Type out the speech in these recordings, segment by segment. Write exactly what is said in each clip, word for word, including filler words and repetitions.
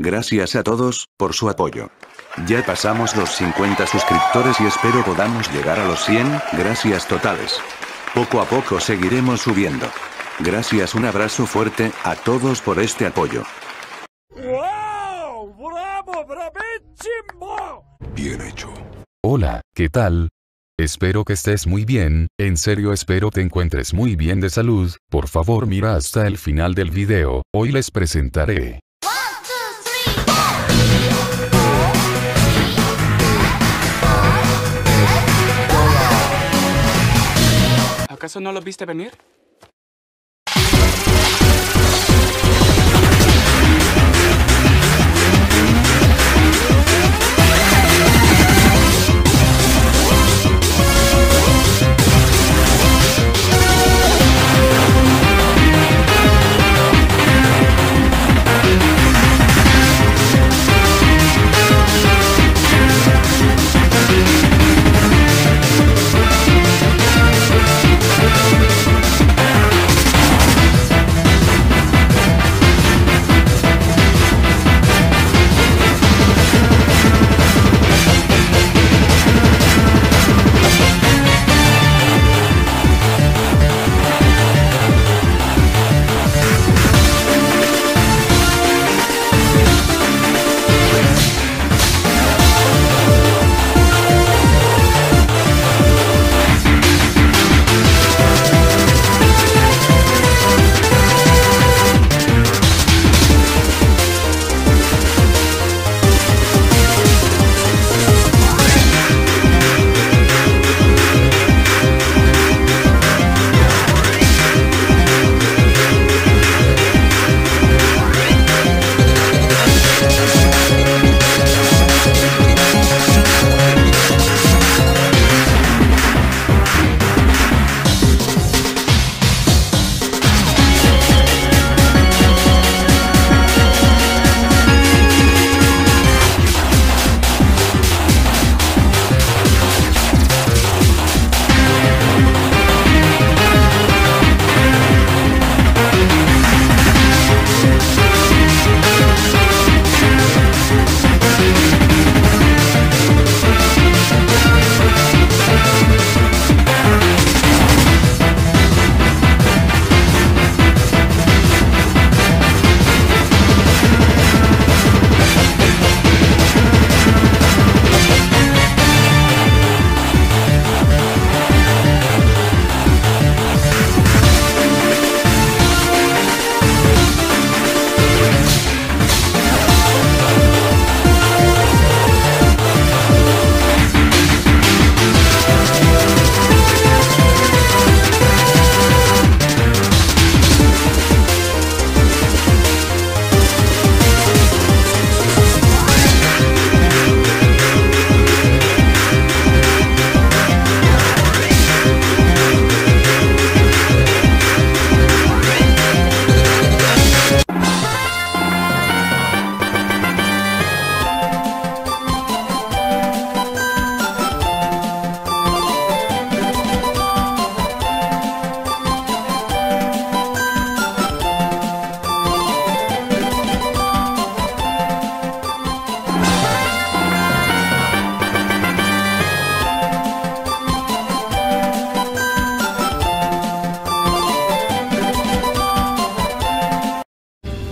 Gracias a todos, por su apoyo. Ya pasamos los cincuenta suscriptores y espero podamos llegar a los cien, gracias totales. Poco a poco seguiremos subiendo. Gracias, un abrazo fuerte a todos por este apoyo. ¡Wow! ¡Bravo, bravísimo! Bien hecho. Hola, ¿qué tal? Espero que estés muy bien, en serio espero te encuentres muy bien de salud, por favor mira hasta el final del video, hoy les presentaré. ¿Acaso no lo viste venir?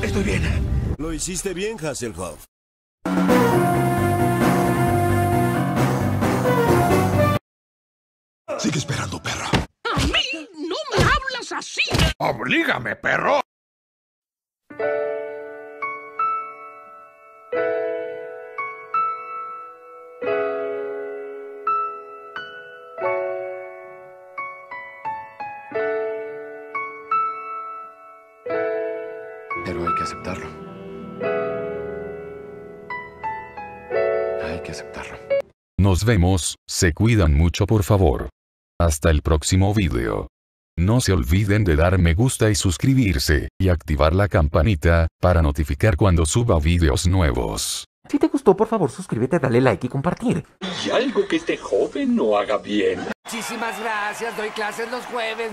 Estoy bien. Lo hiciste bien, Hasselhoff. Sigue esperando, perra. ¡A mí! ¡No me hablas así! ¡Oblígame, perro! Pero hay que aceptarlo. Hay que aceptarlo. Nos vemos, se cuidan mucho por favor. Hasta el próximo video. No se olviden de dar me gusta y suscribirse, y activar la campanita, para notificar cuando suba videos nuevos. Si te gustó por favor suscríbete, dale like y compartir. Y algo que este joven no haga bien. Muchísimas gracias, doy clases los jueves.